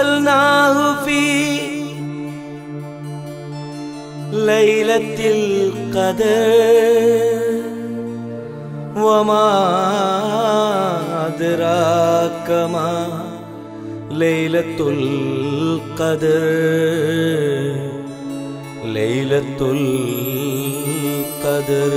أَنزَلْنَاهُ فِي لَيْلَةِ الْقَدْرِ وَمَا أَدْرَاكَ مَا لَيْلَةُ الْقَدْرِ لَيْلَةُ الْقَدْرِ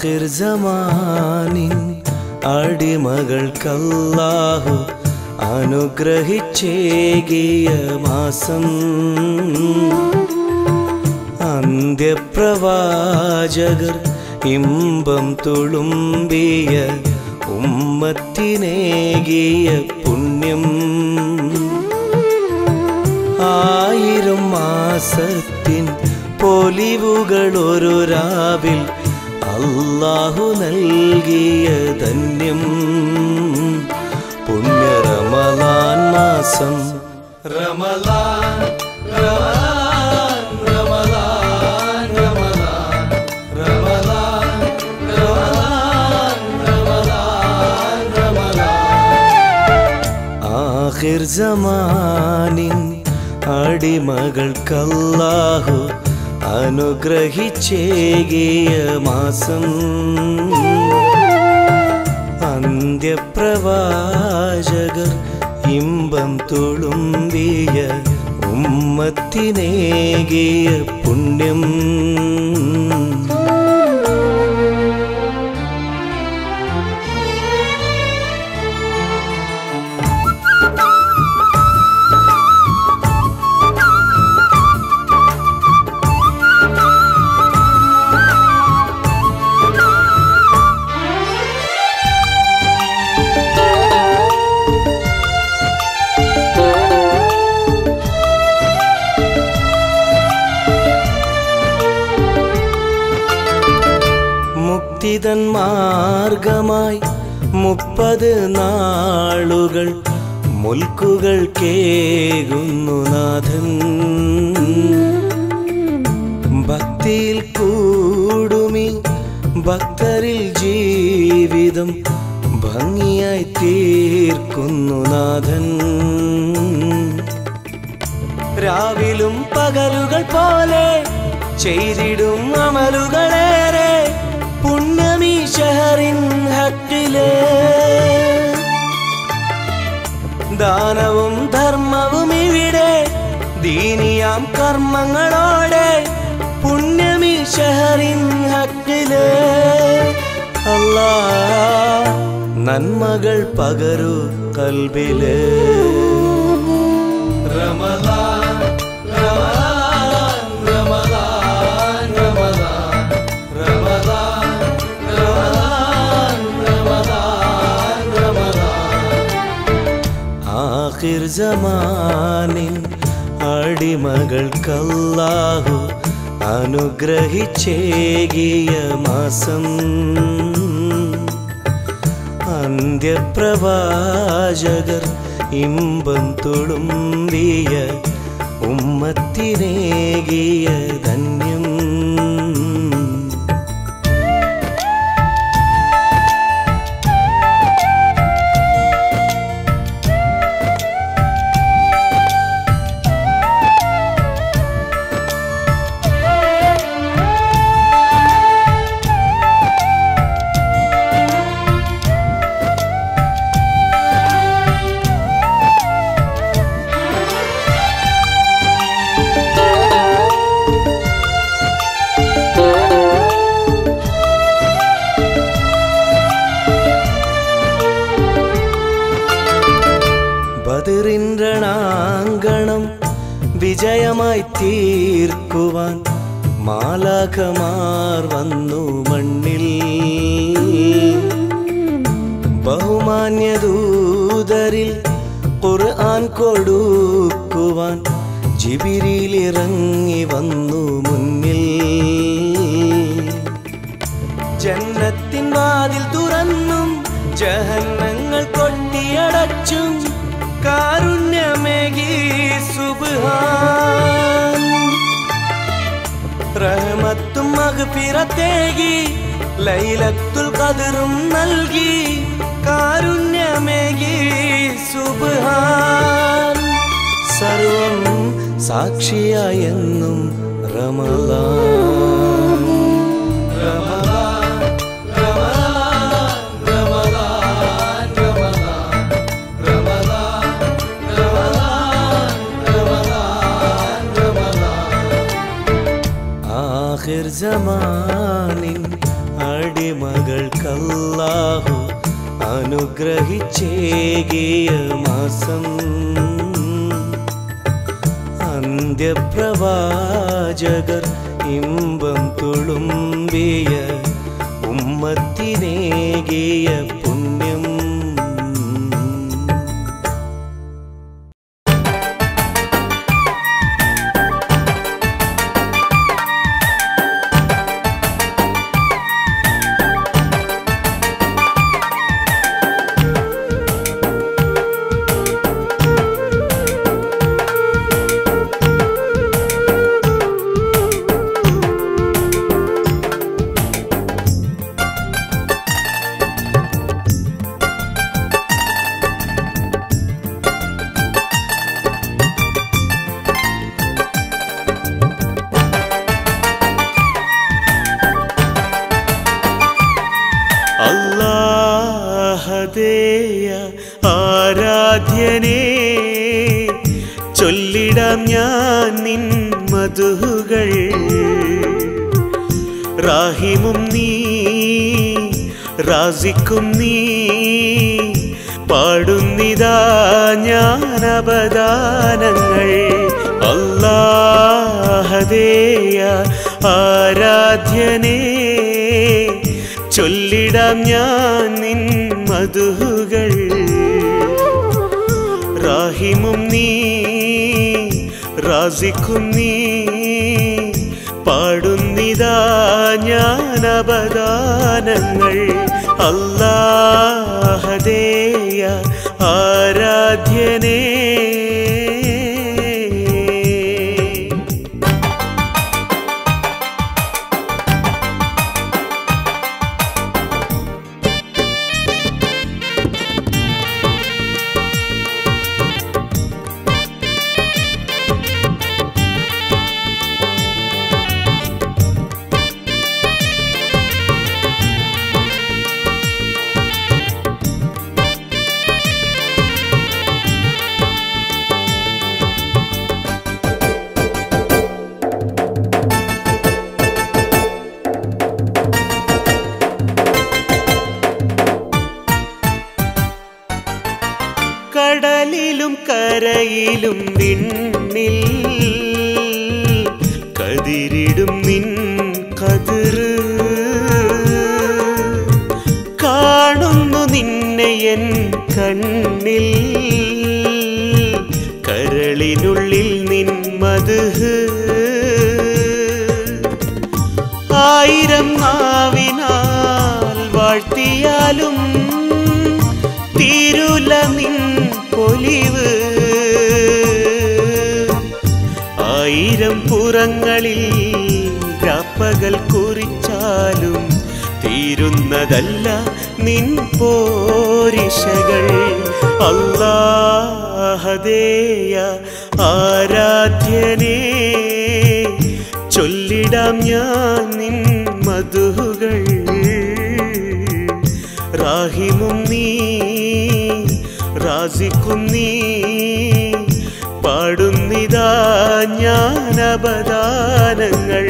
आखिर जमानिन अडिमगल्कल्लाहु अनुग्रहिचेगिय मासं अंध्यप्रवाचगर इम्बं तुलुम्बिय उम्मत्तिनेगिय पुण्यं आयिरम मासत्तिन पोलिवुगलोरु राविल അല്ലാഹു നൽകിയ ധന്യം പുണ്യ റമളാൻ മാസം റമളാൻ റമളാൻ റമളാൻ റമളാൻ റമളാൻ റമളാൻ റമളാൻ റമളാൻ ആഖിർ സമാനിൻ അടിമകൾക്കല്ലാഹു അനുഗ്രഹിച്ചേകിയ മാസം അന്ത്യപ്രവാചകർ ഇമ്പം തുളുമ്പിയ ഉമ്മത്തിനേകിയ പുണ്യം मुक्तिदन मार्गमाय मुप्पद नालुगल मुल्कुगल केगुन्नु नाथन भक्तिल कूडुमी भक्तरिल जीवितम भंगियाय तीर्कुन्नु नाथन राविलुम पगलुगल पोले चेयिडुम अमलुगलेरे पुण्यमी शहरिन हक्किले दानवुम धर्मवुम इविडे दीनियाम कर्मंगलोडे पुण्यमी शहरिन हक्किले अल्लाह नन्मगल पगरु कल्बिले रमलान रमलान आखिर ज़मानिन अडिमगल्कल्लाहु अनुग्रहिचेगिय मासं अंध्यप्रवाचकर इम्बं तुलुम्बिय उम्मत्तिनेगिय धन्यं സഹായമായി തീർക്കുവാൻ മാലാഖമാർ വന്നു മണ്ണിൽ. ബഹുമാന്യ ദൂതരിൽ ഖുർആൻ കൊടുക്കുവാൻ ജിബ്രീൽ ഇറങ്ങി വന്നു മുന്നിൽ. ജന്നത്തിൻ വാതിൽ തുറന്നും ജഹന്നങ്ങൾ കൊട്ടിയടച്ചും കാരുണ്യമേകി സുബ്ഹാൻ. റഹ്മത്തും മഗ്ഫിറത്തേകി ലൈലത്തുൽ ഖദ്റും നൽകി കാരുണ്യമേകി സുബ്ഹാൻ. സർവം സാക്ഷിയായെന്നും റമളാൻ. ജമാനിൻ അടിമകൾക്കല്ലാഹു അനുഗ്രഹിച്ചേകിയ മാസം. അന്ത്യപ്രവാചകർ ഇമ്പം തുളുമ്പിയ ഉമ്മത്തിനേകിയ പുണ്യം. ും നീ റാസിക്കും നീ പാടുന്നിതാ ഞാൻ അപദാനങ്ങൾ. അല്ലാഹുവേയ ആരാധ്യനേ ചൊല്ലിടാം ഞാൻ നിൻ മധുഹുകൾ. റാഹിമും നീ റാസിക്കും നീ പാടുന്നിതാ ഞാൻ അപദാനങ്ങൾ. അല്ലാഹുവേയ ആരാധ്യനേ. കടലിലും കരയിലും വിണ്ണിൽ കതിരിടും നിൻ കതിര്. കാണുന്നു നിന്നെ എൻ കണ്ണിൽ കരളിനുള്ളിൽ നിൻ മധുഹ്. ആയിരം നാവിനാൽ വാഴ്ത്തിയാലും തീരുല നിൻ പൊലിവ്. ആയിരം പുറങ്ങളിൽ രാപ്പകൽ കുറിച്ചാലും തീരുന്നതല്ല നിൻ പോരിശകൾ. അല്ലാഹുവേയ ആരാധ്യനേ ചൊല്ലിടാം ഞാൻ നിൻ മധുഹുകൾ. റാഹിമും നീ റാസിക്കും നീ പാടുന്നിതാ ഞാൻ അപദാനങ്ങൾ.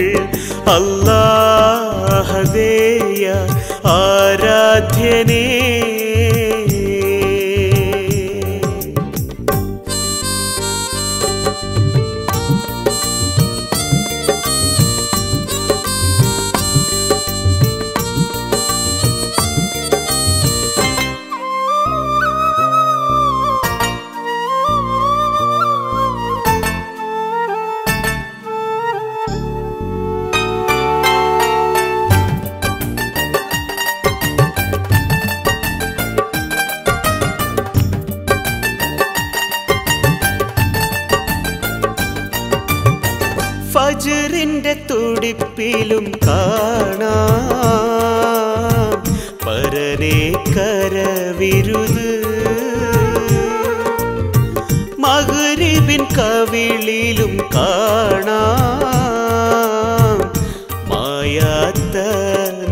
അല്ലാഹുവേയ ആരാധ്യനേ. ഫജ്റിന്റെ തുടിപ്പിലും കാണാം പരനേ കരവിരുത് മഗ്രിബിൻ കവിളിലും കാണാം മായാത്ത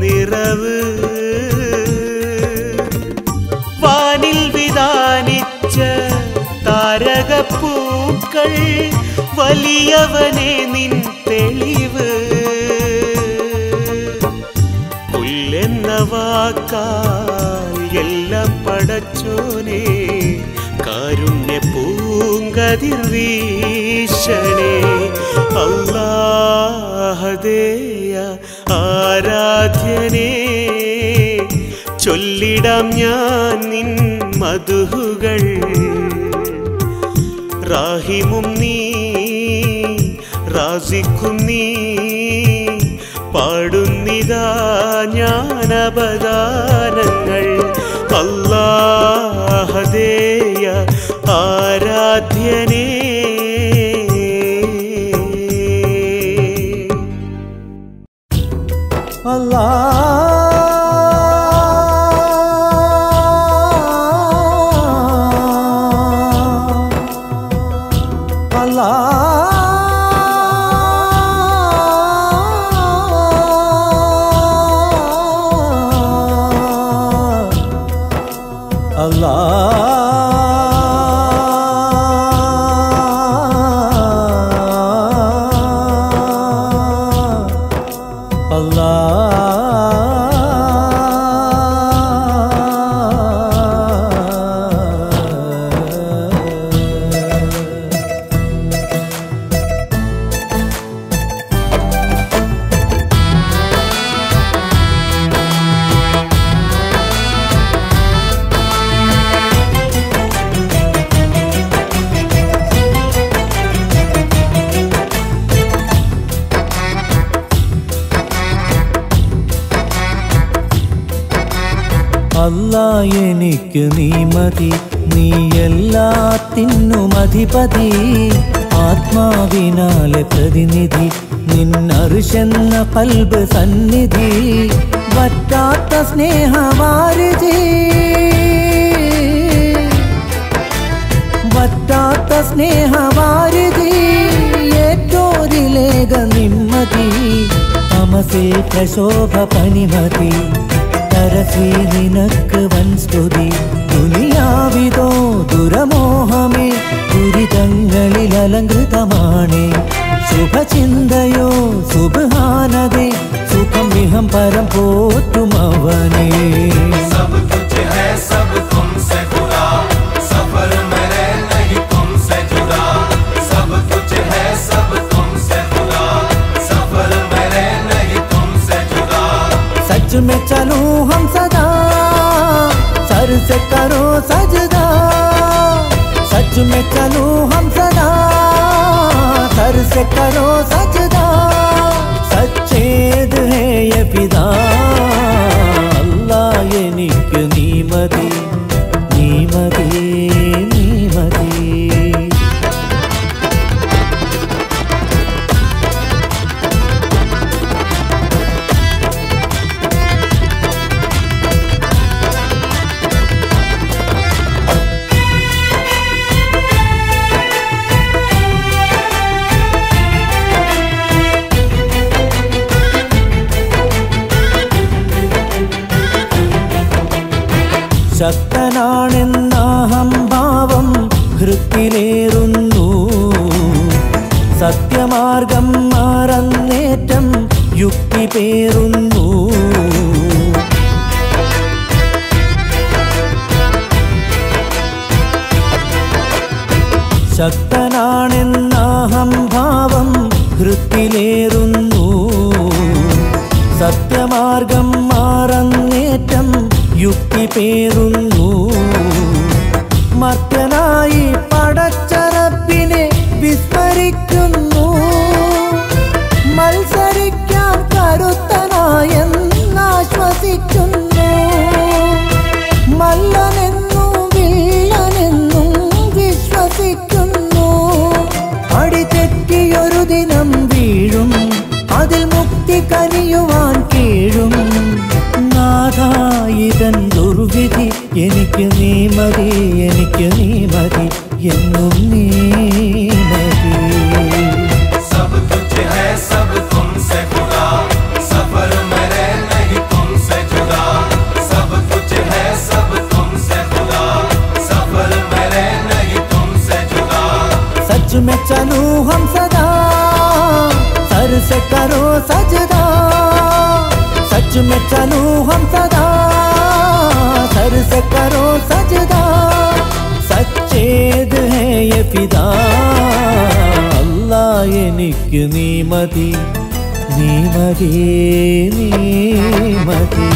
നിറവ് വാനിൽ വിദാനിച്ച താരകപ്പൂക്കൾ വലിയവനെ നിൻ തെളിവ് പുല്ലെന്ന വാക്കാൽ എല്ലാം പടച്ചോനെ കാരുണ്യ പൂങ്കതിർ വീശണേ അല്ലാഹുവേയ ആരാധ്യനേ ചൊല്ലിടാം ഞാൻ നിൻ മധുഹുകൾ റാഹിമും നീ റാസിഖുന്നീ പാടുന്നിതാ ഞാൻ അപദാനങ്ങൾ അല്ലാഹുവേയ ആരാധ്യനേ അല്ലാഹ് എനിക്ക് നീ മതി നീയെല്ലാത്തിനും അധിപതി ആത്മാവിനാലെ പ്രതിനിധി നിന്നർശെന്ന പൽബ് സന്നിധി വറ്റാത്ത സ്നേഹവാരിധി വറ്റാത്ത സ്നേഹവാരിധി ഏറ്റോരിലേക നിമ്മതി തമസിൽ പ്രശോഭ പനിമതി तरसी निनक्क वंस्तुति दुनियाविदो दुरमोहमे दुरितंगलिल अलंकृतमाणे शुभचिंतयो सुभानदे सुखं विहं परं पोत्तुमवने सब कुछ है सब तुमसे जुड़ा सफर में रह नहीं तुमसे जुड़ा सब कुछ है सब तुमसे जुड़ा सफर में रह नहीं तुमसे जुड़ा सच में चलूं से करो सजदा सच में चलो हम सदा सर से करो सजदा सच्चे दिल है ये फिदा अल्लाह ये निक नीमती नीमती नीमती ശക്തനാണെന്നാഹം ഭാവം ഹൃത്തിലേറുന്നു സത്യമാർഗം മാറന്നേറ്റം യുക്തി പേറുന്നു ശക്തനാണെന്നാഹം ഭാവം ഹൃത്തിലേറുന്നു സത്യമാർഗം മാറന്നേറ്റം യുക്തി പേറുന്നു മർത്യനായി പടച്ചറപ്പിനെ വിസ്മരിക്കുന്നു മത്സരിക്കാൻ കരുത്തനായെന്നാശ്വസിക്കുന്നു മല്ലനെന്നും വില്ലനെന്നും വിശ്വസിക്കുന്നു അടിതെറ്റിയൊരു ദിനം വീഴും എനിക്കറിയുവാൻ കീഴും നാഥാ ഇതൻ ദുർവിധി എനിക്ക് നീ മതി എന്നും നീ മതി സബ് തുജ്ഹെ ഹൈ സബ് തുംസെ ഖുദാ സഫർ മേ രേ നഹീ തുംസെ ജുദാ സബ് തുജ്ഹെ ഹൈ സബ് തുംസെ ഖുദാ സഫർ മേ രേ നഹീ തുംസെ ജുദാ सच में चलूं हम सदा सर से करो सजदा सच में चलूं हम सदा सर से करो सजदा सच्चे दिल है ये फिदा अल्लाह ये निक नीमती नीमती नीमती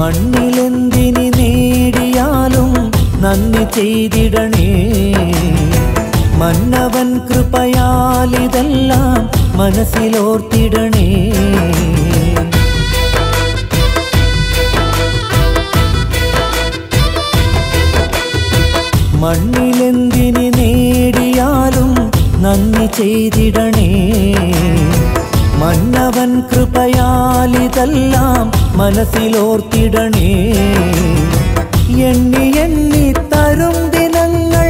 മണ്ണിലെന്തിനി നേടിയാലും നന്ദി ചെയ്തിടണേ മന്നവൻ കൃപയാലിതെല്ലാം മനസ്സിലോർത്തിടണേ മണ്ണിലെന്തിനി നേടിയാലും നന്ദി ചെയ്തിടണേ മന്നവൻ കൃപയാലിതെല്ലാം മനസ്സിലോർത്തിടണേ എണ്ണി എണ്ണി തരും ദിനങ്ങൾ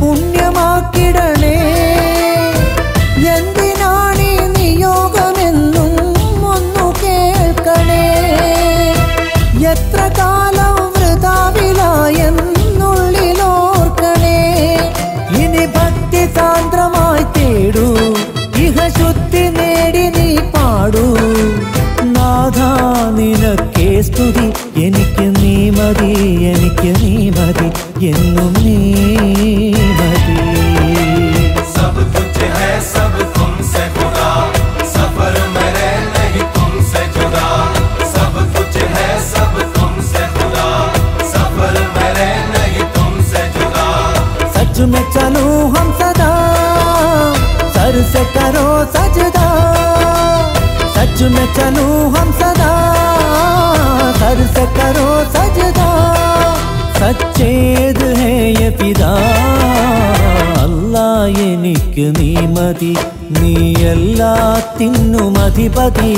പുണ്യമാക്കിടണേ എന്തിനാണ് നിയോഗമെന്നും ഒന്നു കേൾക്കണേ എത്ര കാലം വൃതാവിലായെന്നുള്ളിലോർക്കണേ ഇനി ഭക്തി സാന്ദ്രമായി തേടൂ ഇഹ ശുദ്ധി നേടി നീ പാടൂ നിനക്കേ സ്തുതി എനിക്ക് നീ മതി എന്നും നീ മതി സബ് തുജ്ഹെ ഹൈ സബ് തുംസെ ഖുദാ സഫർ മേ രേ നഹീ തുംസെ ജുദാ സബ് തുജ്ഹെ ഹൈ സബ് തുംസെ ഖുദാ സഫർ മേ രേ നഹീ തുംസെ ജുദാ സച്ച് മേ ചലോ ഹം സദാ സർ സെ കരോ സജ്ദാ सच में चलूं हम सदा सर से करो सजदा सच्चे दिल है ये फिदा अल्लाह ये निक नीमति नी अल्लाह तिन्नुमधिपति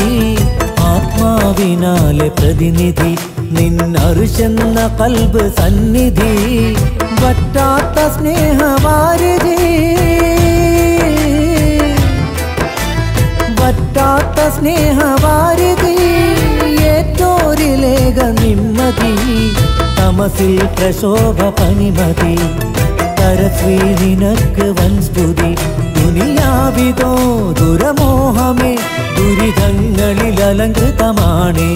ആത്മാവിനാലെ പ്രതിനിധി നിന്നർശെന്ന കൽബ് സന്നിധി വറ്റാത്ത സ്നേഹവാരിധി വറ്റാത്ത സ്നേഹവാരിധി ഏറ്റോരിലേക നിമ്മതി തമസിൽ പ്രശോഭ പനിമതി തരസ്വീ നിനക്ക് വൻസ്തുതി ദുനിയാവിതോ ദുരമോഹമേ ദുരിതങ്ങളിൽ അലങ്കൃതമാണേ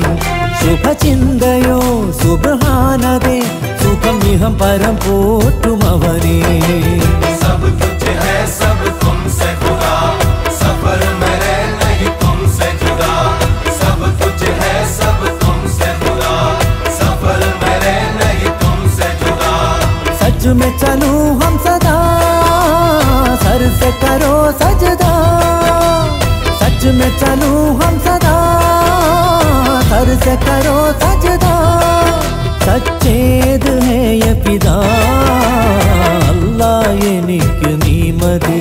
ശുഭചിന്തയോ സുബ്ഹാനതേ സുഖം ഇഹം പരം പോറ്റും അവനേ സബ് തുജ്ഹെ ഹൈ സബ് തുംസെ ഖുദാ സഫർ മേ രേ सच में चलूं हम सदा सर से करो सजदा सच में चलूं हम सदा सर से करो सजदा सच्चे दिल है ये फिदा अल्लाह ये निक नीमती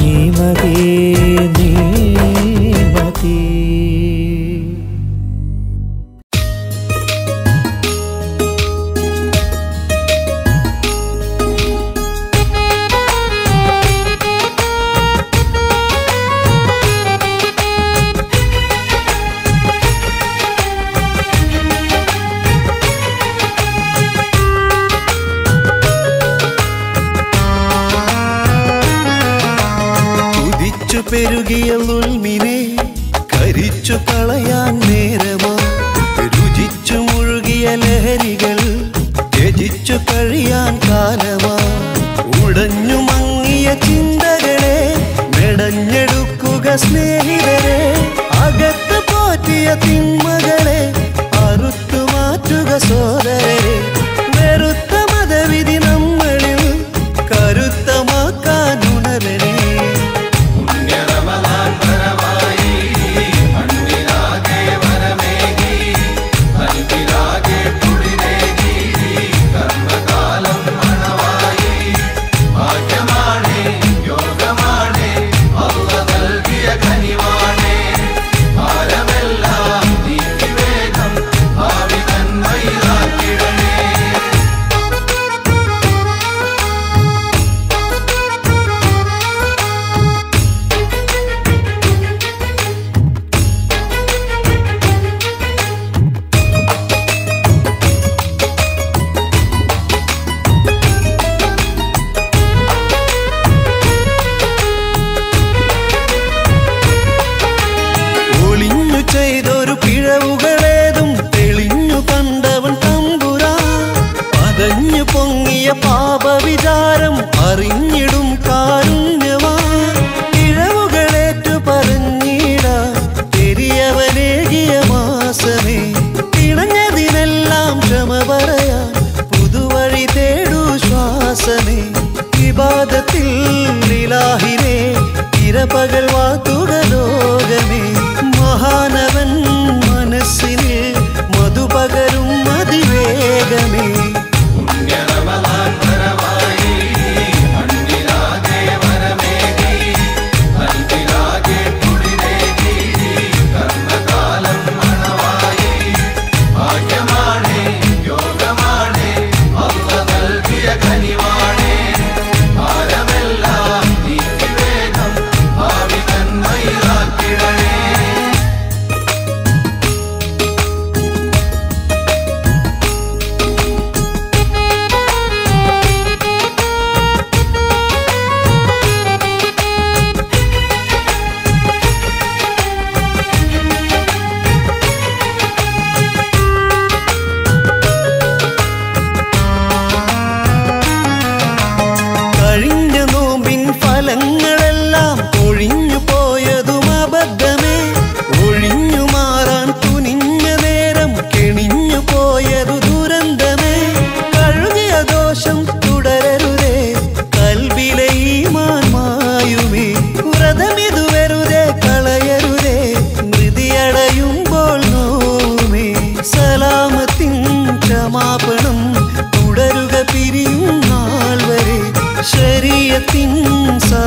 नीमती नीमती പെരുകിയ ഉൽമിനെ കരിച്ചു കളയാൻ നേരമോ രുചിച്ചു മുഴുകിയ ലഹരികൾ ത്യജിച്ചു കഴിയാൻ കാലമാ ഉടഞ്ഞു മങ്ങിയ ചിന്തകളെ മെടഞ്ഞെടുക്കുക സ്നേഹിതരെ അകത്ത് പോറ്റിയ തിന്മകളെ അറുത്തു മാറ്റുക സോദരരെ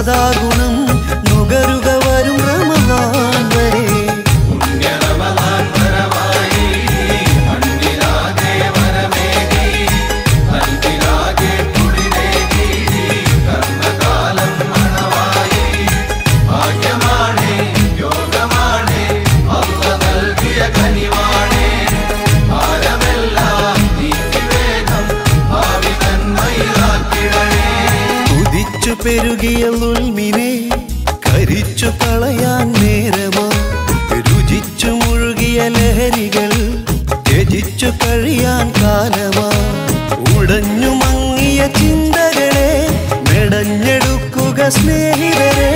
സദാഗുണം നുകരുക വരും റമളാൻ വരെ. പെരുകിയ ഉൽമിനെ കരിച്ചു കളയാൻ നേരമോ, രുചിച്ചു മുഴുകിയ ലഹരികൾ ത്യജിച്ചു കഴിയാൻ കാലമാ. ഉടഞ്ഞു മങ്ങിയ ചിന്തകളെ മെടഞ്ഞെടുക്കുക സ്നേഹിതരെ,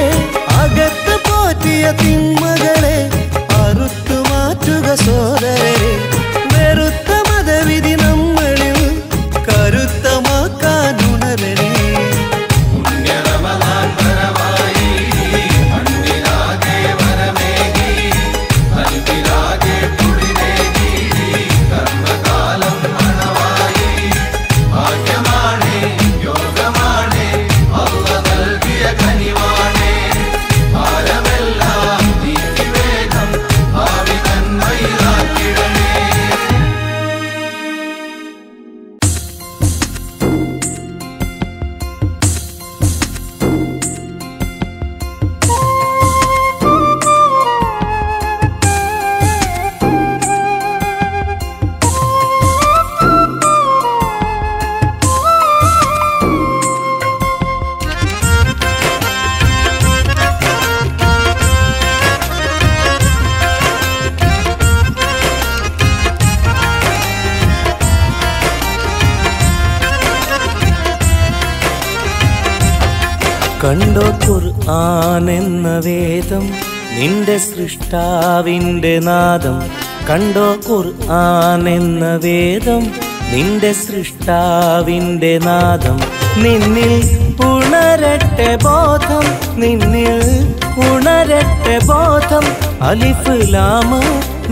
അകത്ത് പോറ്റിയ തിന്മകളെ അറുത്തു മാറ്റുക സോദരരെ. വെറുത്ത മതവിധി നമ്മളിൽ കരുത്തമാക്കാൻ ഉണരണേ. കണ്ടോ ഖുർആൻ എന്ന വേദം നിന്റെ സൃഷ്ടാവിൻ്റെ നാദം. കണ്ടോ ഖുർആൻ എന്ന വേദം നിന്റെ സൃഷ്ടാവിൻ്റെ നാദം. നിന്നിൽ ഉണരട്ടെ ബോധം, നിന്നിൽ ഉണരട്ടെ ബോധം, അലിഫ് ലാമ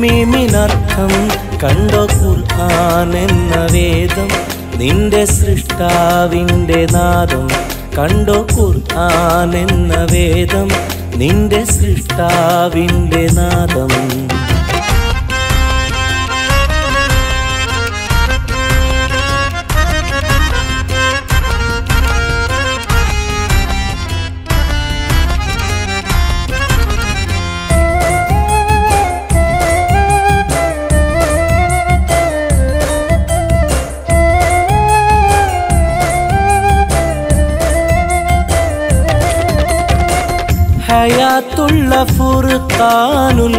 മീമിനർത്ഥം. കണ്ടോ ഖുർആൻ എന്ന വേദം നിന്റെ സൃഷ്ടാവിൻ്റെ നാദം. കണ്ടോ ഖുർആൻ എന്ന വേദം നിന്റെ സൃഷ്ടാവിൻ്റെ നാദം. ഹയാത്തുള്ള ഫുർഖാനുൽ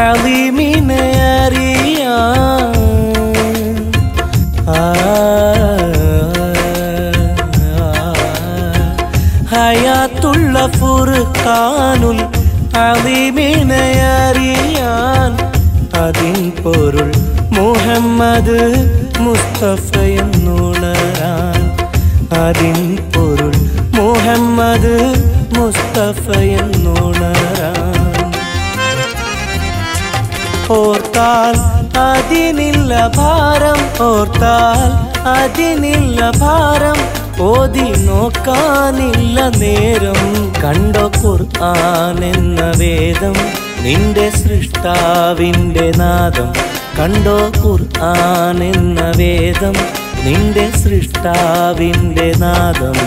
അളീമിനെ അറിയാൻ ഹയാത്തുള്ള ഫുർഖാനുൽ അളീമിനെ അറിയാൻ അതിൻ പൊരുൾ മുഹമ്മദ് മുസ്തഫയെന്നുണരാൻ. അതിൻ പൊരുൾ മുഹമ്മദ് മുസ്തഫയെന്നുണരാൻ. ഓർത്താൽ അതിനില്ല ഭാരം, ഓർത്താൽ അതിനില്ല ഭാരം, ഓതി നോക്കാനില്ല നേരം. കണ്ടോ ഖുർആൻ എന്ന വേദം നിന്റെ സൃഷ്ടാവിൻ്റെ നാദം. കണ്ടോ ഖുർആൻ എന്ന വേദം നിന്റെ സൃഷ്ടാവിൻ്റെ നാദം.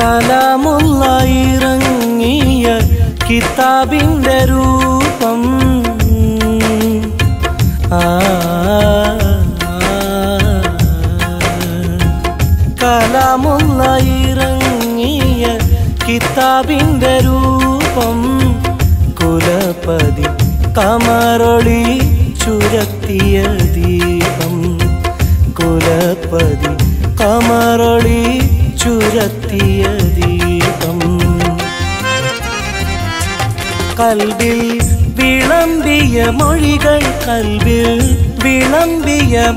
കലാമുള്ള ഇറങ്ങിയ കിതാബിൻ്റെ രൂപം, കലാമുള്ള ഇറങ്ങിയ കിതാബിൻ്റെ രൂപം, കുലപതി കമറൊളി ചുരത്തിയ ദീപം, കുലപതി കമറൊളി ചുര கல்வில் விளம்பிய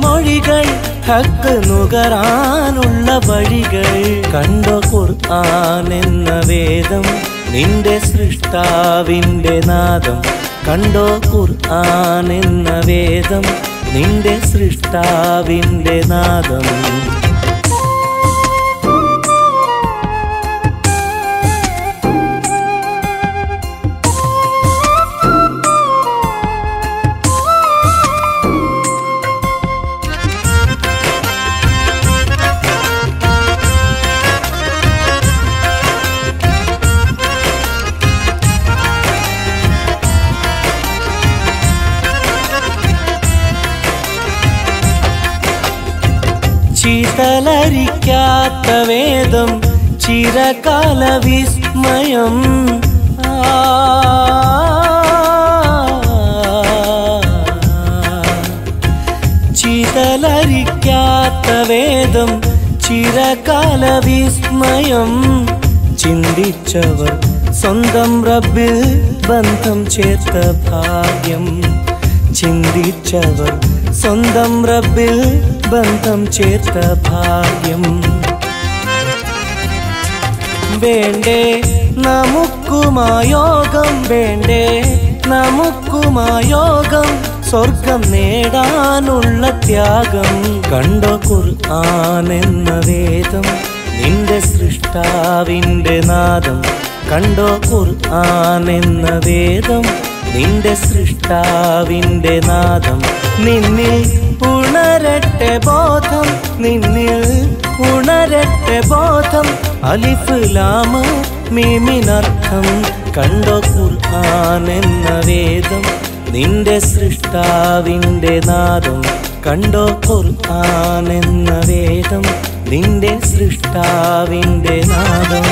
மொழிகள் ஹக்கு நுகரானுள்ள வழிகள் கண்டோ ഖുർആൻ എന്ന വേദം നിന്റെ സൃഷ്ടാവിന്റെ നാദം കണ്ടോ ഖുർആൻ എന്ന വേദം നിന്റെ സൃഷ്ടാവിന്റെ നാദം ചീതലരിക്കാത്ത വേദം ചിരകാല വിസ്മയം ചീതലരിക്കാത്ത വേദം ചിരകാല വിസ്മയം ചിന്തിച്ചവർ സ്വന്തം റബ്ബിൽ ബന്ധം ചേർത്ത ഭാഗ്യം ചിന്തിച്ചവർ സ്വന്തം റബ്ബിൽ ബന്ധം ചേർത്ത ഭാഗ്യം വേണ്ടേ നമുക്കുമായോഗം വേണ്ടേ നമുക്കുമായോഗം സ്വർഗം നേടാനുള്ള ത്യാഗം കണ്ടോ ഖുർആൻ എന്ന വേദം നിന്റെ സൃഷ്ടാവിൻ്റെ നാദം കണ്ടോ ഖുർആൻ എന്ന വേദം നിന്റെ സൃഷ്ടാവിൻ്റെ നാദം നിന്നിൽ ഉണരട്ടെ ബോധം നിന്നിൽ ഉണരട്ടെ ബോധം അലിഫ് ലാം മീമിനർത്ഥം കണ്ടോ ഖുർആൻ എന്ന വേദം നിന്റെ സൃഷ്ടാവിൻ്റെ നാദം കണ്ടോ ഖുർആൻ എന്ന വേദം നിന്റെ സൃഷ്ടാവിൻ്റെ നാദം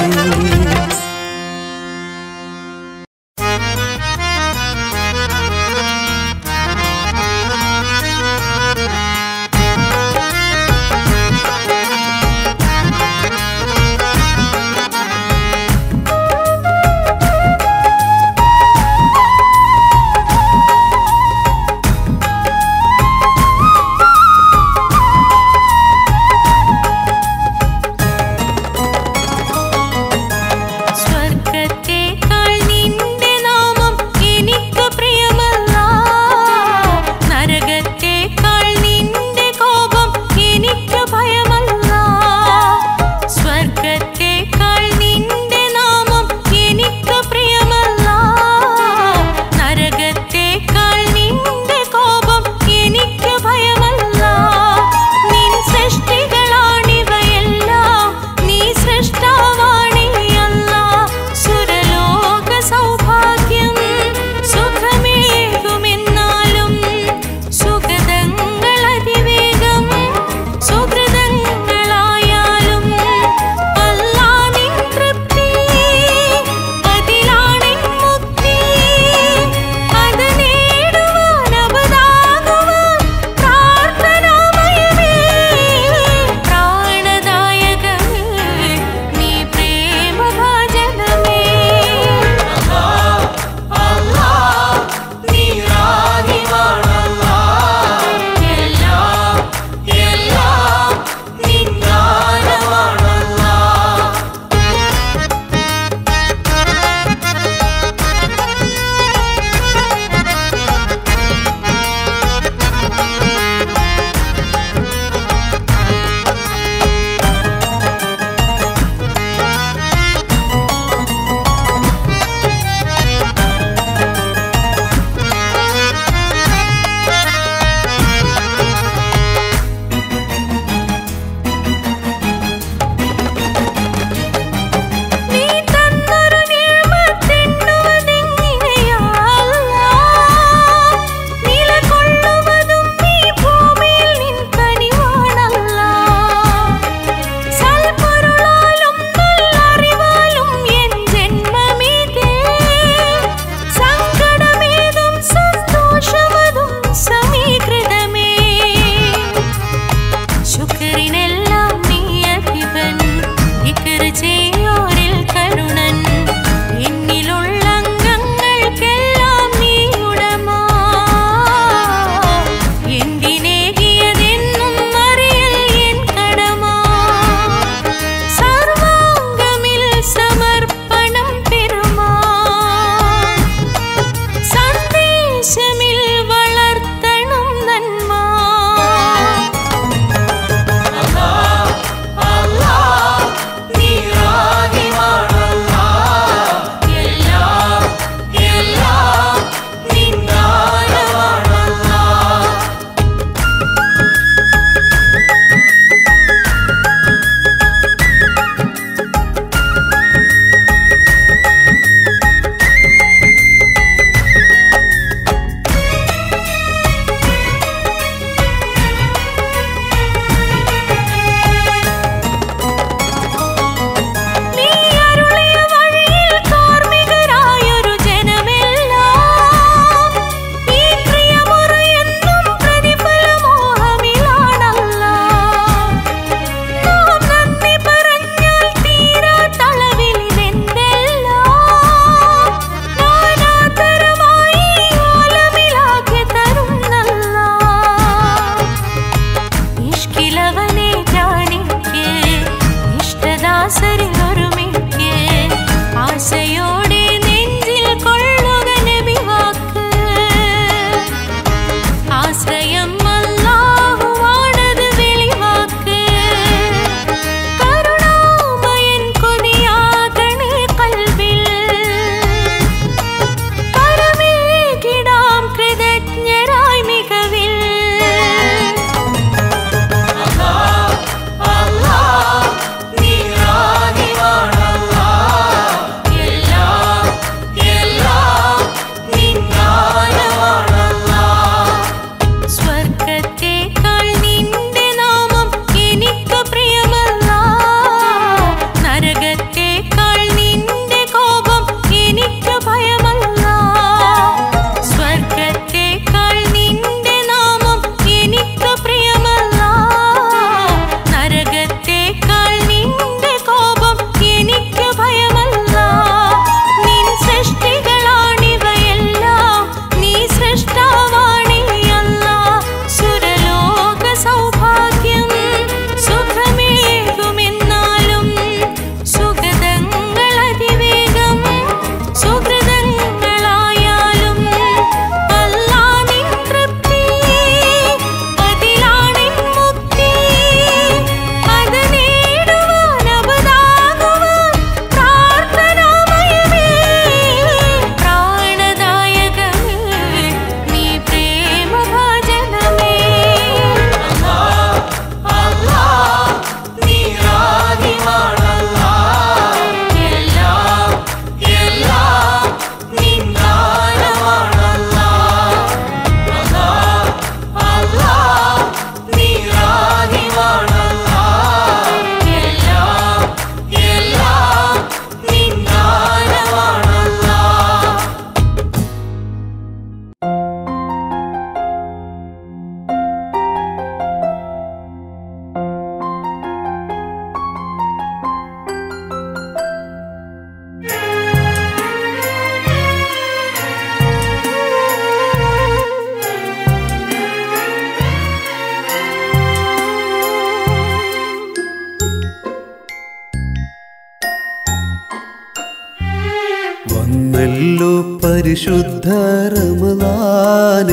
लो परिशुद्ध रमलान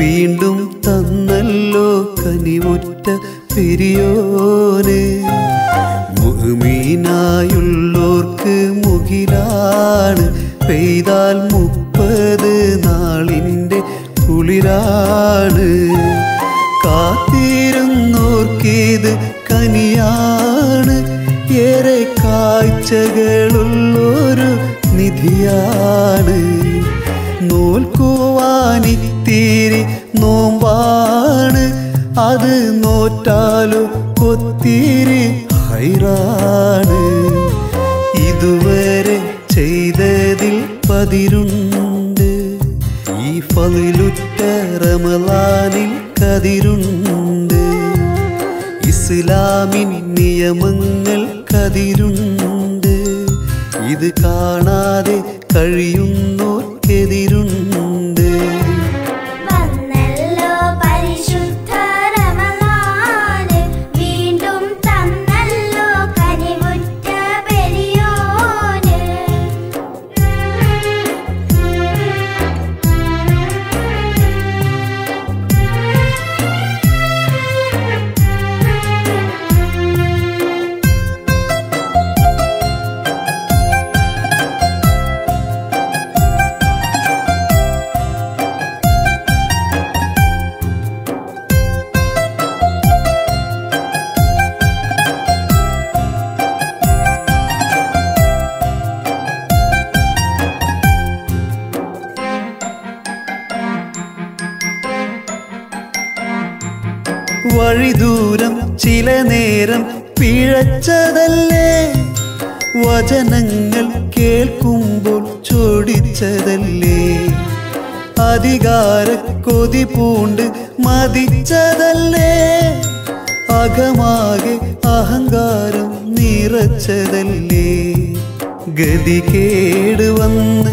വീണ്ടും തന്നല്ലോ കനിവുറ്റ പെരിയോനെ മുഅ്മിനായുള്ളോർക്ക് മുഗിലാണ് പെയ്താൽ 30 നാളിന്റെ കുളിരാണ് കാത്തിരുന്നോർക്കിത് കനിയാണ് ഏറെ കാഴ്ചകളുള്ളൊരു നിധിയാണ് നോൽക്കുവാനിത്തിരി നോമ്പാണ് അത് നോറ്റാലും ഒത്തിരി ഹൈറാണ് ഇതുവരെ ചെയ്തതിൽ പതിരുണ്ട് ഈ ഫളിലുറ്റ റമളാനിൽ കതിരുണ്ട് ഇസ്ലാമിൻ നിയമങ്ങൾ കതിരുണ്ട് ഇത് കാണാതെ കഴിയുന്നോർക്കെതിരുണ്ട് വന്നല്ലോ പരിശുദ്ധ റമളാന് വീണ്ടും തന്നല്ലോ കനിവുറ്റ പെരിയോന് വഴിദൂരം ചില നേരം പിഴച്ചതല്ലേ വചനങ്ങൾ കേൾക്കുമ്പോൾ ചോടിച്ചതല്ലേ അധികാരക്കൊതി പൂണ്ട് മതിച്ചതല്ലേ അകമാകെ അഹങ്കാരം നിറച്ചതല്ലേ ഗതികേട് വന്ന്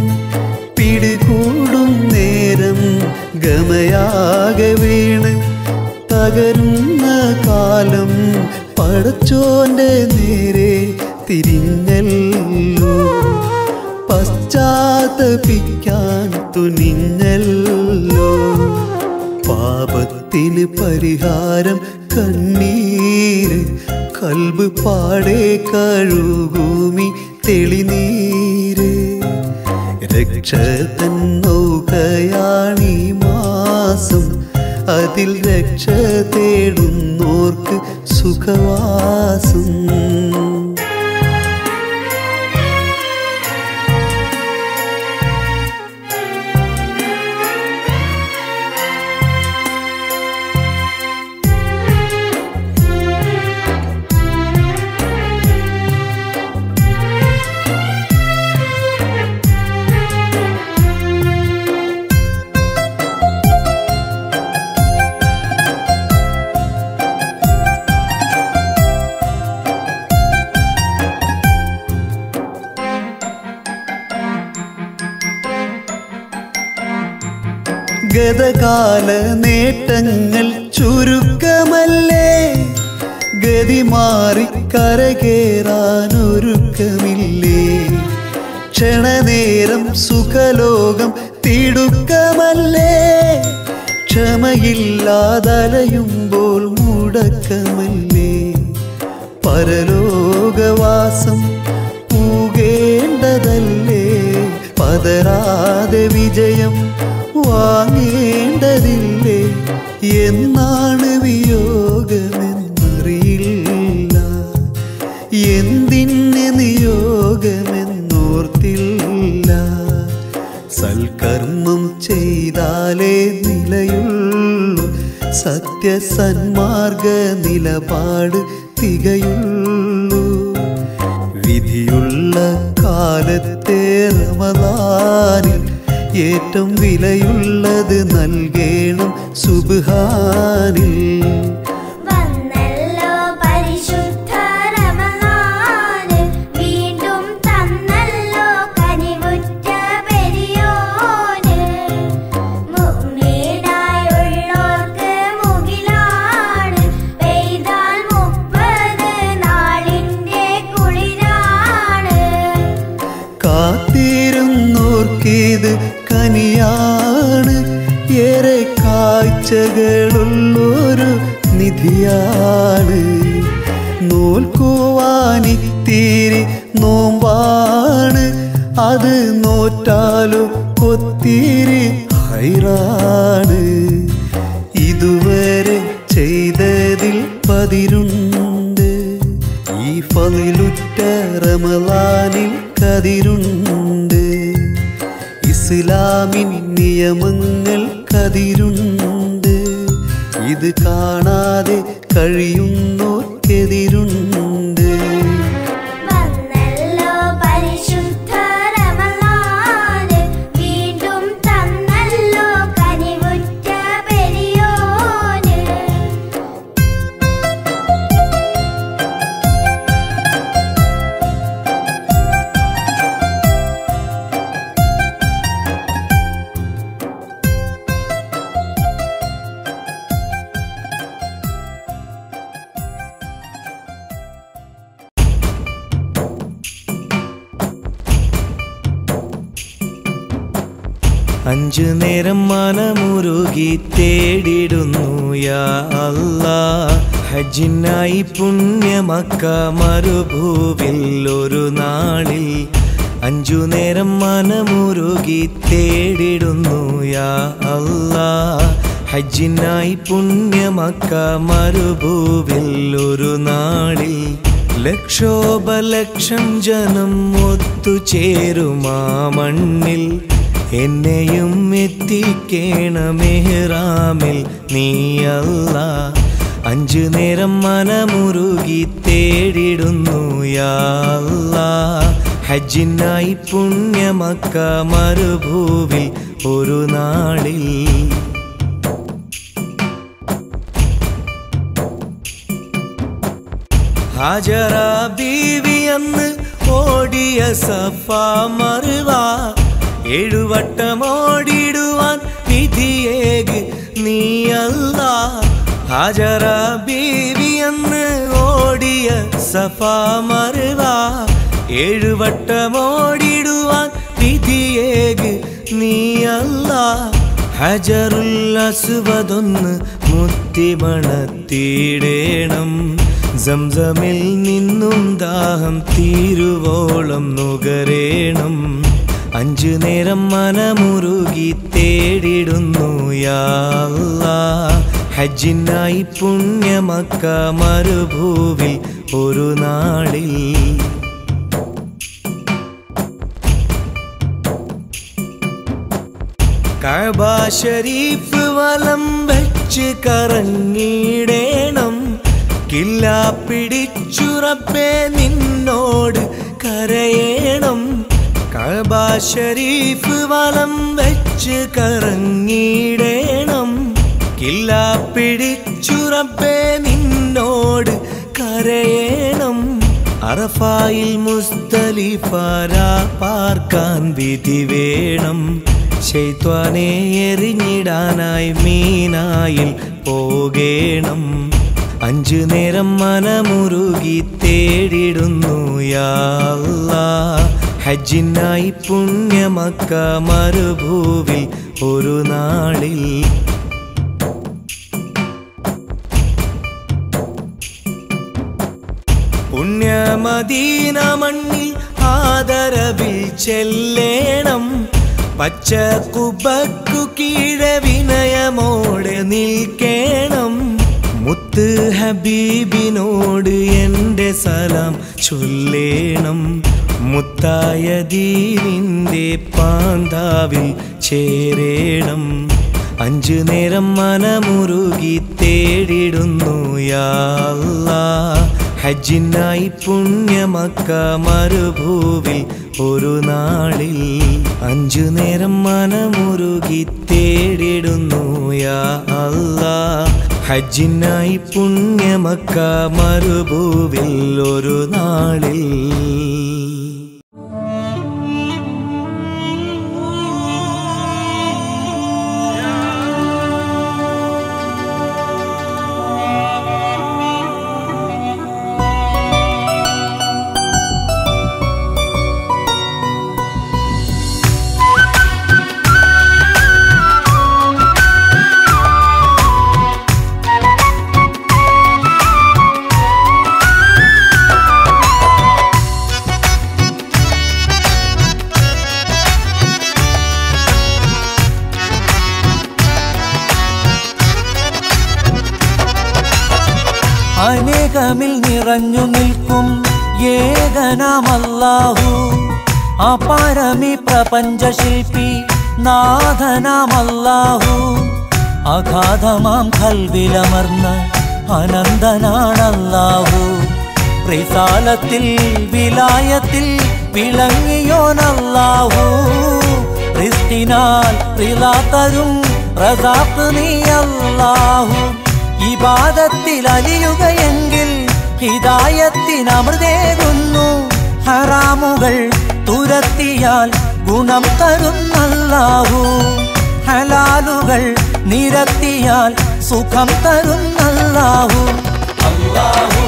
പിടികൂടും നേരം ഗമയാകെ വീണ് തകരുന്ന കാലം പടച്ചോന്റെ നേരെ തിരിഞ്ഞല്ലോ പശ്ചാത്തപിക്കാൻ തുനിഞ്ഞല്ലോ പാപത്തിന് പരിഹാരം കണ്ണീര് കൽബ് പാടെ കഴുകൂമി തെളിനീര് രക്ഷ തന്നോകയാണീ മാസം അതിൽ രക്ഷ തേടുന്നോർക്ക് സുഖവാസം ഗതകാല നേട്ടങ്ങൾ ചുരുക്കമല്ലേ ഗതി മാറി കരകേറാനൊരുക്കമില്ലേ ക്ഷണനേരം സുഖലോകം തിടുക്കമല്ലേ ക്ഷമയില്ലാതലയുമ്പോൾ മുടക്കമല്ലേ പരലോകവാസം പൂകേണ്ടതല്ലേ പതരാതെ വിജയം വാങ്ങേണ്ടതില്ലേ എന്നാണ് വിയോഗമെന്നറിയില്ല എന്തിന് നിയോഗമെന്നോർത്തില്ല സൽക്കർമ്മം ചെയ്താലേ നിലയുള്ളൂ സത്യസന്മാർഗ നിലപാട് തികയുള്ളൂ വിധിയുള്ള കാലത്തെ റമളാനിൽ ഏറ്റവും വിലയുള്ളത് നൽകേണം സുബ്ഹാനിൽ വന്നല്ലോ പരിശുദ്ധ റമളാന് വീണ്ടും തന്നല്ലോ കനിവുറ്റ പെരിയോന് മുഅ്മിനായുള്ളോർക്ക് മുഗിലാണ് പെയ്താൽ 30 നാളിന്റെ കുളിരാണ് കാത്തിരുന്നോർക്കിത് തേടുന്നൊരു നിധിയാണ് നൂൽക്കുവാനിത്തിരി നോമ്പാണ് അത് നോറ്റാലും ഒത്തിരി ഹൈറാണ് ഇതുവരെ ചെയ്തതിൽ പതിരുണ്ട് ഈ ഫളിലുറ്റ റമളാനിൽ കതിരുണ്ട് ഇസ്ലാമിൻ നിയമങ്ങൾ കതിരുണ്ട് ഇത് കാണാതെ കഴിയുന്നോർക്കെതിരുണ്ട് അഞ്ചു നേരം മനമുരുകി തേടിടുന്നു യാ അല്ലാഹ് ഹജ്ജിനായി പുണ്യമക്ക മരുഭൂവിൽ ഒരു നാളിൽ അഞ്ചു നേരം മനമുരുകി തേടിടുന്നു യാ അല്ലാഹ് ഹജ്ജിനായി പുണ്യമക്ക മരുഭൂവിൽ ഒരു നാളിൽ ലക്ഷോപലക്ഷം ജനം ഒത്തുചേരുമാ മണ്ണിൽ എന്നെയും എത്തിക്കേണം മെഹ്റാമിൽ നീ അല്ലാഹ് അഞ്ചു നേരം മനമുരുകി തേടിടുന്നു യാ അല്ലാഹ് ഹജ്ജിനായി പുണ്യമക്ക മരുഭൂവിൽ ഒരു നാളിൽ ഹാജറ ബീവി അന്ന് ഓടിയ സഫ മർവ ഏഴുവട്ടമോടിടുവാൻ വിധിയേക് നീ അല്ലാഹ് ഹാജറ ബീവി അന്ന് ഓടിയ സഫ മർവ ഏഴുവട്ടമോടിടുവാൻ വിധിയേക് നീ അല്ലാഹ് ഹജറുൽ അസ്വദൊന്ന് മുത്തിമണത്തിടേണം സംസമിൽ നിന്നും ദാഹം തീരുവോളം നുകരേണം അഞ്ചു നേരം മനമുരുകി തേടിടുന്നു യാ അല്ലാഹ് ഹജ്ജിനായി പുണ്യമക്ക മരുഭൂവിൽ ഒരു നാളിൽ കഅബ ശരീഫ് വലം വെച്ച് കറങ്ങിടേണം കില്ല പിടിച്ചു റബ്ബേ നിന്നോട് കരയേണം കഅബ ശരീഫ് വലം വെച്ച് കറങ്ങിടേണം കില്ല പിടിച്ചു റബ്ബേ നിന്നോട് കരയേണം അറഫായിൽ മുസ്തലിഫ പാർക്കാൻ വിധി വേണം ശൈത്വാനെ എറിഞ്ഞിടാനായി മീനായിൽ പോകേണം അഞ്ചു നേരം മനമുരുകി തേടിടുന്നു യാ അല്ലാഹ് ഹജ്ജിനായി പുണ്യമക്ക മരുഭൂവിൽ ഒരു നാളിൽ പുണ്യ മദീന മണ്ണിൽ ആദരവിൽ ചെല്ലേണം പച്ച കുബക്കു കീഴെ വിനയമോടെ നിൽക്കേണം മുത്ത് ഹബീബിനോട് എൻ്റെ സലാം ചൊല്ലേണം മുത്തായ ദീനിൻ്റെ പാന്താവിൽ ചേരേണം അഞ്ചു നേരം മനമുരുകി തേടിടുന്നു യാ അല്ലാഹ് ഹജ്ജിനായി പുണ്യമക്ക മരുഭൂവിൽ ഒരു നാളിൽ അഞ്ചു നേരം മനമുരുകി തേടിടുന്നു യാ അല്ലാഹ് ഹജ്ജിനായി പുണ്യമക്ക മരുഭൂവിൽ ഒരു നാളിൽ അനേകമിൽ നിറഞ്ഞു നിൽക്കും ഏകനാം അല്ലാഹു. അപാരമീ പ്രപഞ്ചശില്പി നാഥനാം അല്ലാഹു. അഗാധമാം ഖൽബിലമർന്ന അനന്തനാണ് അല്ലാഹു. റിസാലത്തിൽ വിലായത്തിൽ വിളങ്ങിയോൻ അല്ലാഹു. റിസ്കിനാൽ റിളാ തരും റസാഖ് നീ അല്ലാഹു. ഇബാദത്തിൽ അലിയുകയെങ്കിൽ ഹിദായത്തിന് അമൃതേകുന്നു. ഹറാമുകൾ തുരത്തിയാൽ ഗുണം തരുന്ന അല്ലാഹു. ഹലാലുകൾ നിരത്തിയാൽ സുഖം തരുന്ന അല്ലാഹു. അല്ലാഹു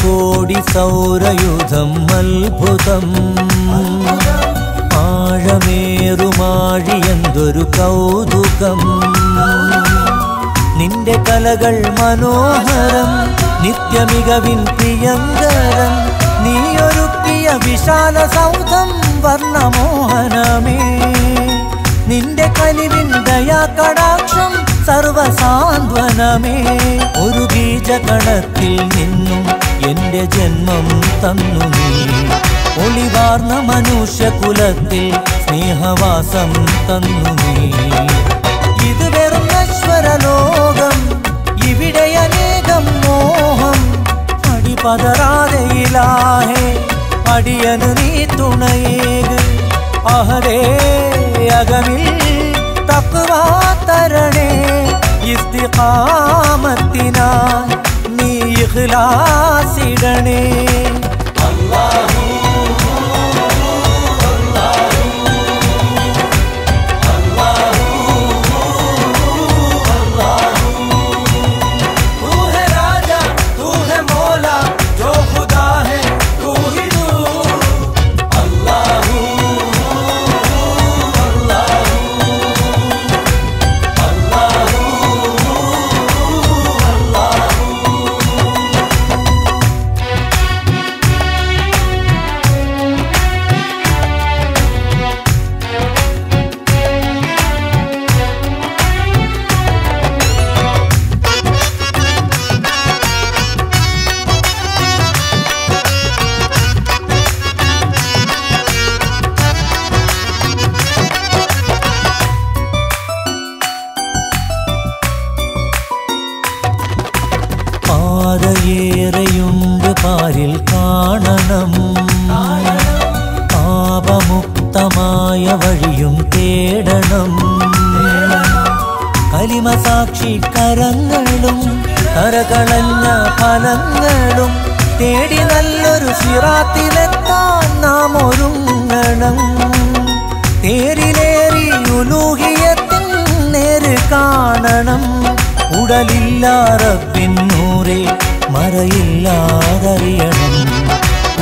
കോടി സൗരയുധം അത്ഭുതം. ആഴമേറുമാഴിയെന്തൊരു കൗതുകം. നിന്റെ കലകൾ മനോഹരം നിത്യമികവിൻ പ്രിയങ്കരം. നീയൊരുക്കിയ വിശാല സൗധം വർണ്ണമോഹനമേ. നിന്റെ കനിവിൻ ദയാകടാക്ഷം സർവസാന്ത്വനമേ. ഒരു ബീജകണത്തിൽ നിന്നും എന്റെ ജന്മം തന്നു നീ. ഒളിവാർന്ന മനുഷ്യകുലത്തിൽ സ്നേഹവാസം തന്നു നീ. ഇത് വെറും നശ്വര ലോകം, ഇവിടെ അനേകം മോഹം. അടിപതറാതെ ഇലാഹേ അടിയനു നീ തുണയേക്. അഹദേ അകമിൽ തഖ്വാ തരണേ. ഇസ്തിഖാമത്തിനാൽ നീ ഇഖ്ലാസിടണേ. അല്ലാഹു യുണ്ട് പാരിൽ കാണണം. പാപമുക്തമായ വഴിയും തേടണം. കലിമസാക്ഷി കരങ്ങളും കരകളഞ്ഞ ഫലങ്ങളും തേടി നല്ലൊരു സിറാത്തിലെത്താൻ നാം ഒരുങ്ങണം. തേരിലേറി ഉലൂഹിയത്തിൻ നേര് കാണണം. ഉടലില്ല റബ്ബിൻ നൂറേ മറയില്ലാതറിയണം.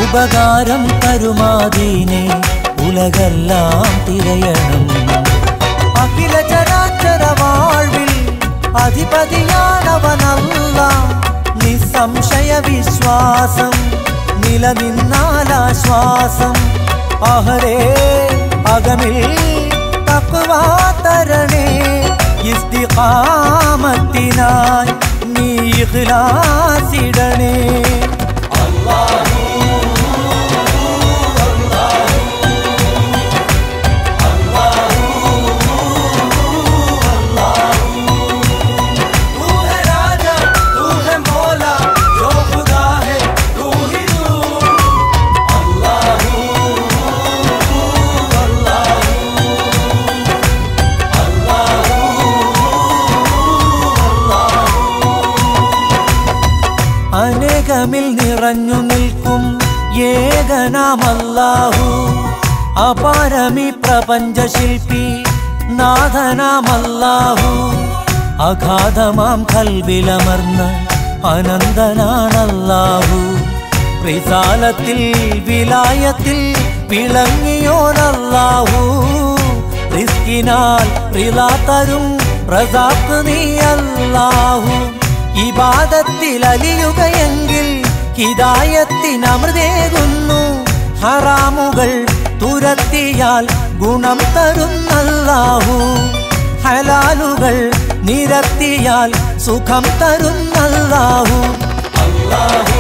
ഉപകാരം തരുമാദീനെ ഉലകെല്ലാം തിരയണം. അഖില ചരാചര വാഴ്വിൽ അധിപതിയാണവനല്ല. നിസ്സംശയ വിശ്വാസം നിലനിന്നാലാശ്വാസം. അഹരേ അകമിൽ തഖ്വാ തരണേ. ഇസ്തിഖാമത്തിനായി നീ ഇഖ്ലാസിടണേ. അല്ലാഹു നിറഞ്ഞു നിൽക്കും ഏകനാം അല്ലാഹു. അപാരമീ പ്രപഞ്ചശില്പി നാഥനാം അല്ലാഹു. അഗാധമാം കൽവിലമർന്ന അനന്തനാണല്ലാഹു. റിസാലത്തിൽ വിലായത്തിൽ വിളങ്ങിയോനല്ലാഹു. റിസ്കിനാൽ റിളാ തരും റസാഖ് നീ അല്ലാഹു. ഇബാദത്തിൽ അലിയുകയെങ്കിൽ ഹിദായത്തിന് അമൃതേകുന്നു. ഹറാമുകൾ തുരത്തിയാൽ ഗുണം തരുന്നല്ലാഹു. ഹലാലുകൾ നിരത്തിയാൽ സുഖം തരുന്നല്ലാഹു. അല്ലാഹു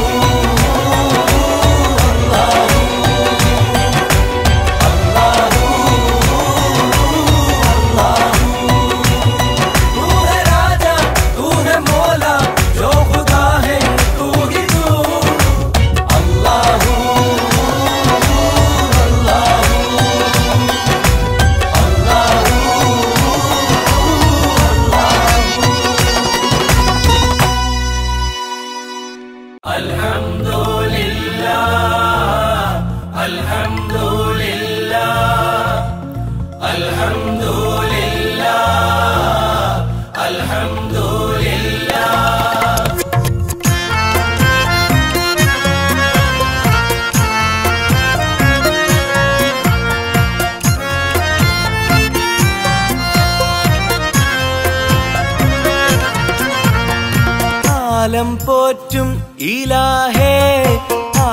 പോറ്റും ഇലാഹേ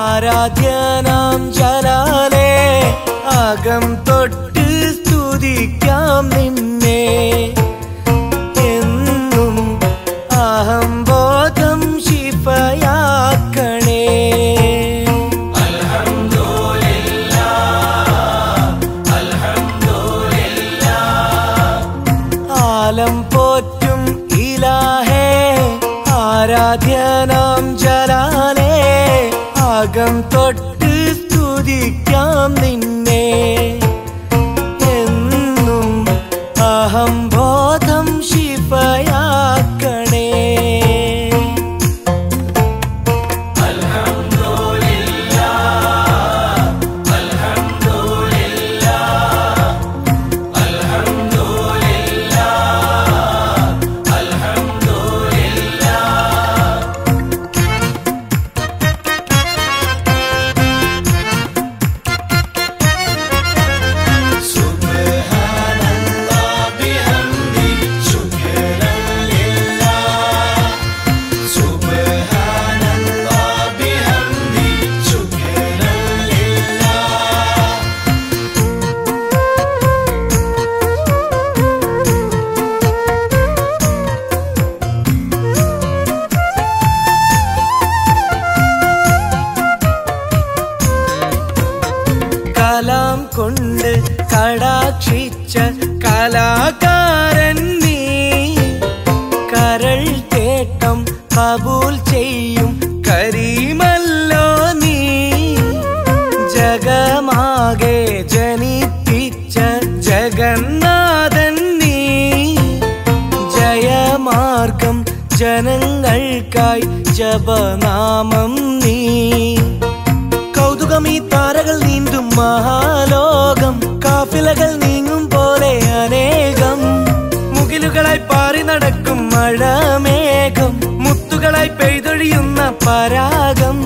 ആരാധ്യനാം ജലാലേ. അകം തൊട്ട് സ്തുതിക്കാം നിന്നെ. എന്നും അഹംബോധം ശിഫയാക്കണേ. ആലം പോറ്റും ഇലാഹേ ആരാധ്യനാം ജലാലേ. അകം തൊട്ട് സ്തുതിക്കാം നിന്നെ. എന്നും അഹംബോധം ശിഫയാക്കണേ. കലാകാരൻ നീ കരൾ തേട്ടം കബൂൽ ചെയ്യും കരീമല്ലോ നീ. ജഗമാകെ ജനിപ്പിച്ച ജഗന്നാഥൻ നീ. ജയമാർഗം ജനങ്ങൾക്കായി ജപനാമം നീ. കൗതുകമീ താരകൾ നീന്തും മഹാലോകം. കാഫിലകൾ നീങ്ങും പോലെ അനേകം. മുകിലുകളായി പാറി നടക്കും മഴമേഘം. മുത്തുകളായി പെയ്തൊഴിയുന്ന പരാഗം.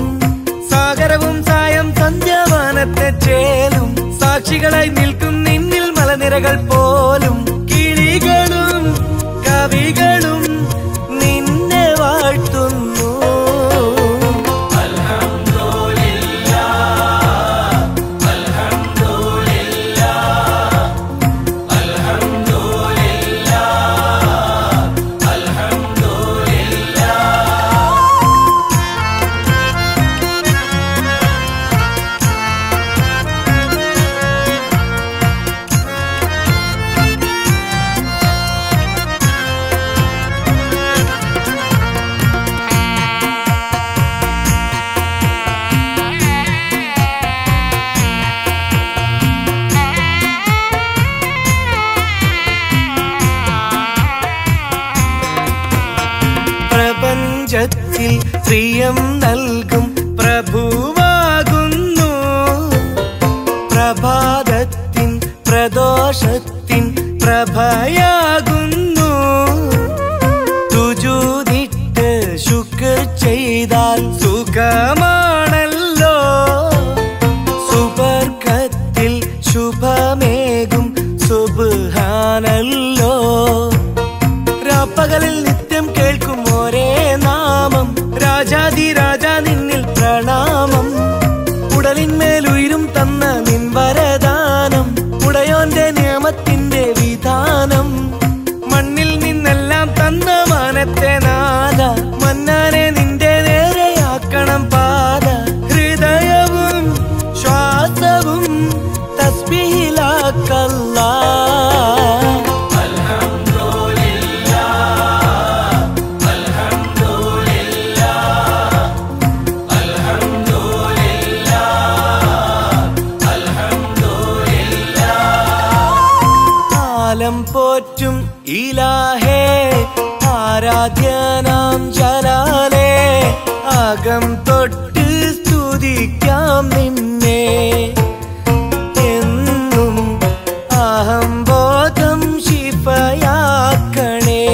സാഗരവും സായം സന്ധ്യാവാനത്തെ ചേലും. സാക്ഷികളായി നിൽക്കും നിന്നിൽ മലനിരകൾ പോലും. കിളികളും കവികളും നിന്നെ വാഴ്ത്തുന്നു. ും നൽകും പ്രഭ സഭയാകുന്നു. തുജൂദിട്ട് ശുക്ർ ചെയ്താൽ സുഖമാണല്ലോ. സുബർക്കത്തിൽ ശുഭമേകും സുബ്ഹാനല്ലോ. രാപ്പകലിൽ നിത്യം കേൾക്കും ഒരേ നാമം, രാജാതിരാജ നിന്നിൽ പ്രണാമം. ഉടലിന്മേലുയിരും തന്ന നിൻ വരദാനം, ഉടയോന്റെ നിയമത്തിന്റെ വിധാനം. മണ്ണിൽ നിന്നെല്ലാം തന്ന മാനത്തെ നാഥ, മന്നാനെ നിന്റെ നേരെയാക്കണം പാത. ഹൃദയവും ശ്വാസവും തസ്ബീഹിലാക്കല്ല. പോറ്റും ഇലാഹേ ആരാധ്യനാം ജലാലേ, അകം തൊട്ട് സ്തുതിക്കാം നിന്നെ. എന്നും അഹംബോധം ശിഫയാക്കണേ.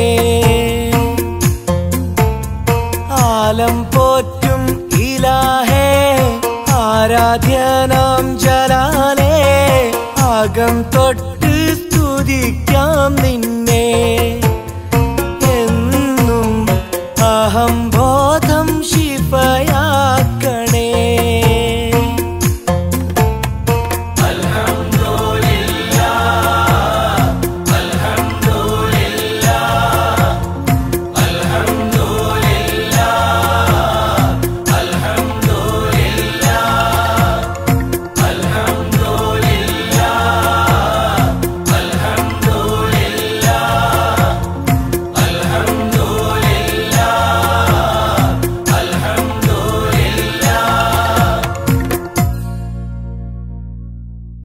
ആലം പോറ്റും ഇലാഹേ ആരാധ്യനാം ജലാലേ, അകം തൊട്ട് സ്തുതിക്കാം നിന്നെ. എന്നും അഹംബോധം ശിഫയാ